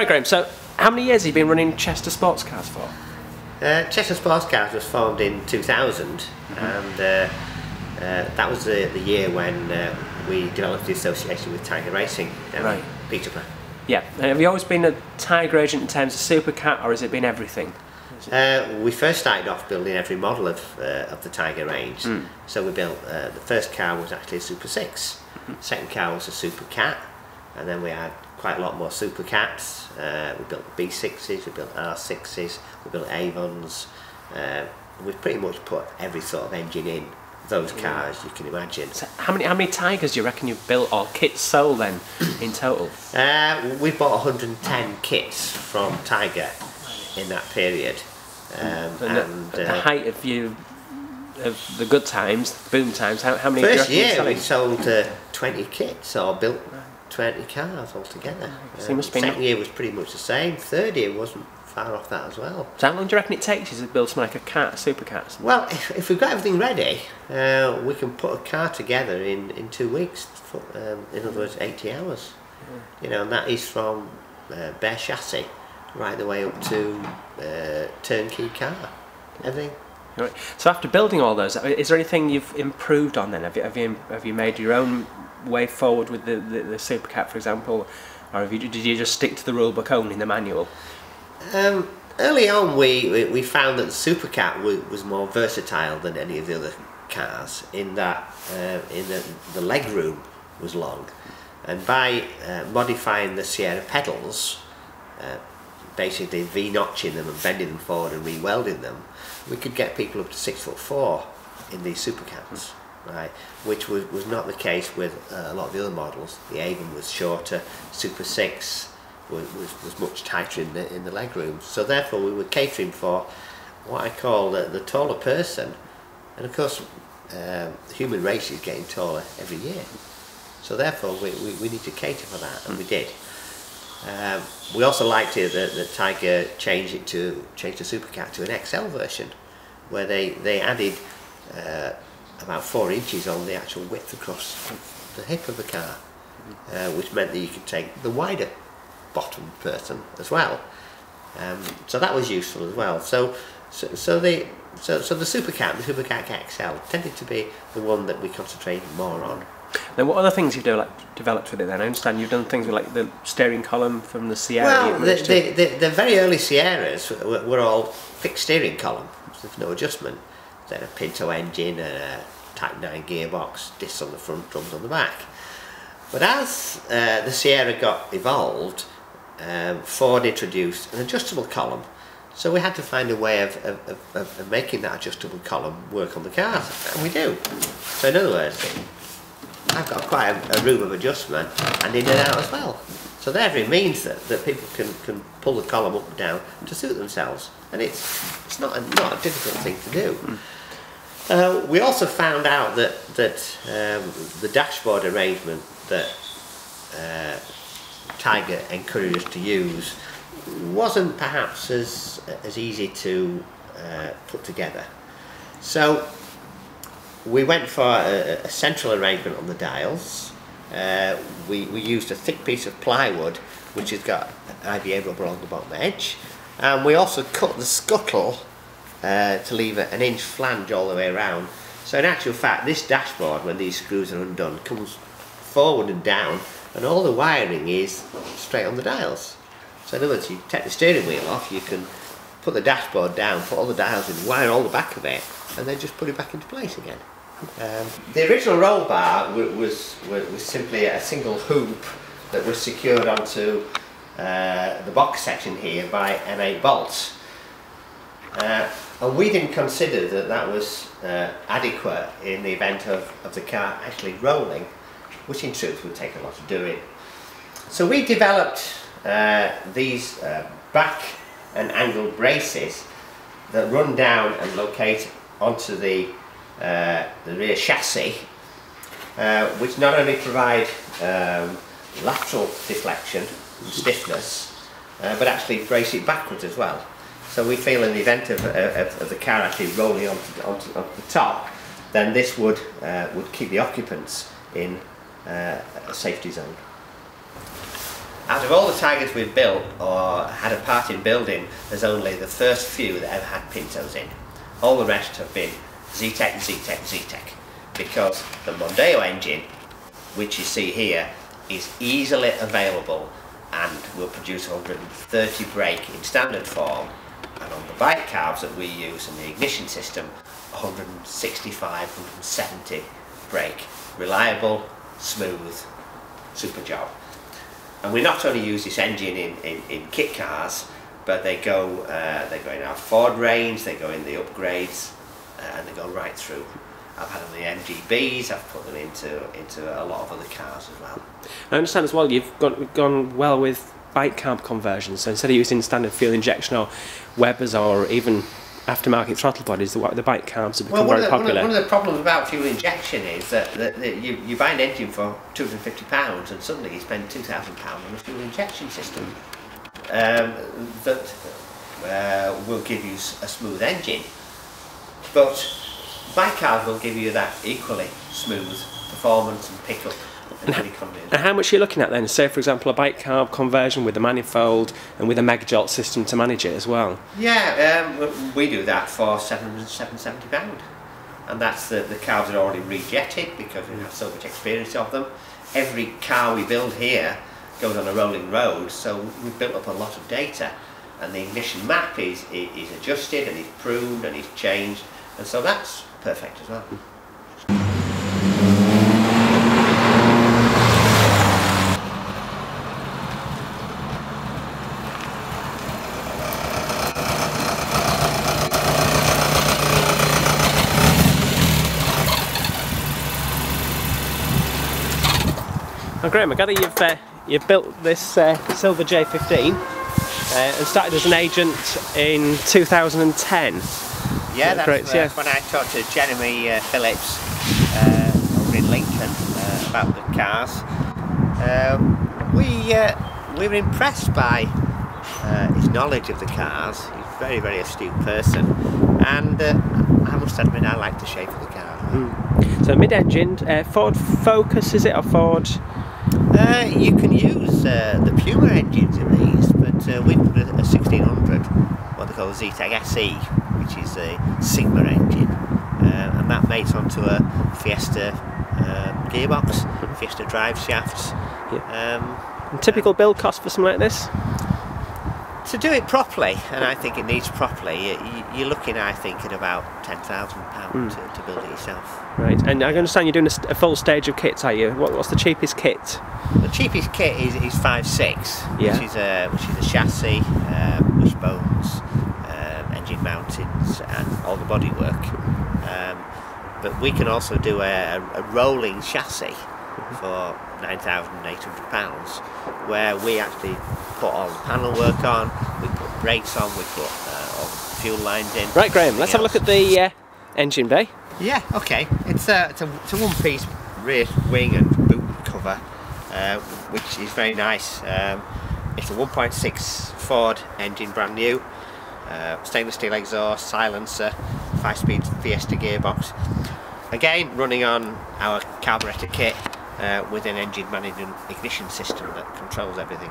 Right, Graham, so how many years have you been running Chester Sports Cars for? Chester Sports Cars was formed in 2000, and that was the year when we developed the association with Tiger Racing down in Peterborough. Yeah, have you always been a Tiger agent in terms of Supercat, or has it been everything? We first started off building every model of the Tiger range. So we built, the first car was actually a Super 6, second car was a Supercat, and then we had quite a lot more Supercats. We built B6s, we built R6s, we built Avons. We've pretty much put every sort of engine in those cars you can imagine. So how many Tigers do you reckon you've built, or kits sold then, in total? We bought 110 kits from Tiger in that period. And at the height of the good times, boom times, how many? First year we sold 20 kits, or built 20 cars altogether. So second year was pretty much the same. Third year wasn't far off that as well. So how long do you reckon it takes you to build something like a car, Supercat? Well, if we've got everything ready, we can put a car together in 2 weeks. In other words, 80 hours. You know, and that is from bare chassis right the way up to turnkey car. Everything. Right. So after building all those, is there anything you've improved on then? Have you made your own way forward with the Supercat, for example, or did you just stick to the rule book only in the manual? Early on we found that the Supercat was more versatile than any of the other cars, in that the leg room was long, and by modifying the Sierra pedals, basically V-notching them and bending them forward and re-welding them, we could get people up to 6'4" in these Supercats. Right, which was not the case with a lot of the other models. The Avon was shorter, Super 6 was much tighter in the leg room. So therefore we were catering for what I call the taller person, and of course the human race is getting taller every year. So therefore we need to cater for that, and we did. We also liked it that Tiger changed the Supercat to an XL version, where they added about 4 inches on the actual width across the hip of the car, which meant that you could take the wider bottom person as well. So that was useful as well. So the Supercat, the Supercat XL, tended to be the one that we concentrated more on. Now, what other things you do like developed with it then? I understand you've done things with like the steering column from the Sierra. Well, the very early Sierras were all fixed steering column with no adjustment. Then a Pinto engine, a Type 9 gearbox, discs on the front, drums on the back. But as the Sierra got evolved, Ford introduced an adjustable column. So we had to find a way of making that adjustable column work on the cars, and we do. So in other words, I've got quite a room of adjustment, and in and out as well. So therefore it means that people can pull the column up and down to suit themselves. And it's not a difficult thing to do. We also found out that the dashboard arrangement that Tiger encouraged us to use wasn't perhaps as easy to put together. So we went for a central arrangement on the dials. We used a thick piece of plywood which has got IVA rubber on the bottom edge, and we also cut the scuttle to leave an inch flange all the way around. So in actual fact, this dashboard, when these screws are undone, comes forward and down, and all the wiring is straight on the dials. So in other words, you take the steering wheel off, you can put the dashboard down, put all the dials in, wire all the back of it, and then just put it back into place again. The original roll bar was simply a single hoop that was secured onto the box section here by M8 bolts, and we didn't consider that was adequate in the event of the car actually rolling, which in truth would take a lot of doing. So we developed these back and angle braces that run down and locate onto the rear chassis, which not only provide lateral deflection and stiffness, but actually brace it backwards as well. So we feel in the event of the car actually rolling onto the top, then this would keep the occupants in a safety zone. Out of all the Tigers we've built or had a part in building, there's only the first few that ever had Pintos in. All the rest have been Z-Tech, Z-Tech, Z-Tech, because the Mondeo engine, which you see here, is easily available and will produce 130 brake in standard form, and on the bike carbs that we use in the ignition system, 165, 170 brake. Reliable, smooth, super job. And we not only use this engine in kit cars, but they go in our Ford range, they go in the upgrades, and they go right through. I've had them in the MGBs, I've put them into a lot of other cars as well. I understand as well you've gone well with bike carb conversions, so instead of using standard fuel injection or Webers or even aftermarket throttle bodies, the bike carbs have become very popular. One of the problems about fuel injection is that you buy an engine for £250 and suddenly you spend £2,000 on a fuel injection system that will give you a smooth engine. But bike carbs will give you that equally smooth performance and pickup. And how much are you looking at then? Say for example a bike carb conversion with a manifold and with a MegaJolt system to manage it as well. Yeah, we do that for £770, and that's the carbs are already rejected because we have so much experience of them. Every car we build here goes on a rolling road, so we've built up a lot of data, and the ignition map is adjusted and is pruned and is changed, and so that's perfect as well. Graham, I gather you've built this Sylva J15 and started as an agent in 2010. Yeah, that's correct, yeah. When I talked to Jeremy Phillips over in Lincoln about the cars, we were impressed by his knowledge of the cars. He's a very, very astute person, and I must admit I like the shape of the car. Mm. So mid-engined, Ford Focus is it, or Ford? You can use the Puma engines in these, but we put a 1600, what they call ZTag SE, which is a Sigma engine, and that mates onto a Fiesta gearbox, Fiesta drive shafts. Yeah. And typical build cost for something like this? To do it properly, and I think it needs properly, you're looking, I think, at about £10,000 to build it yourself. Right, and I understand you're doing a full stage of kits, are you? What's the cheapest kit? The cheapest kit is 5.6, yeah. which is a chassis, wishbones, engine mountings, and all the bodywork. But we can also do a rolling chassis for £9,800, where we actually put all the panel work on, we put brakes on, we put all the fuel lines in. Right, Graham, let's have a look at the engine bay. Yeah, okay. It's a one-piece rear wing and boot cover, which is very nice. It's a 1.6 Ford engine, brand new, stainless steel exhaust, silencer, 5-speed Fiesta gearbox. Again, running on our carburetor kit with an engine management ignition system that controls everything.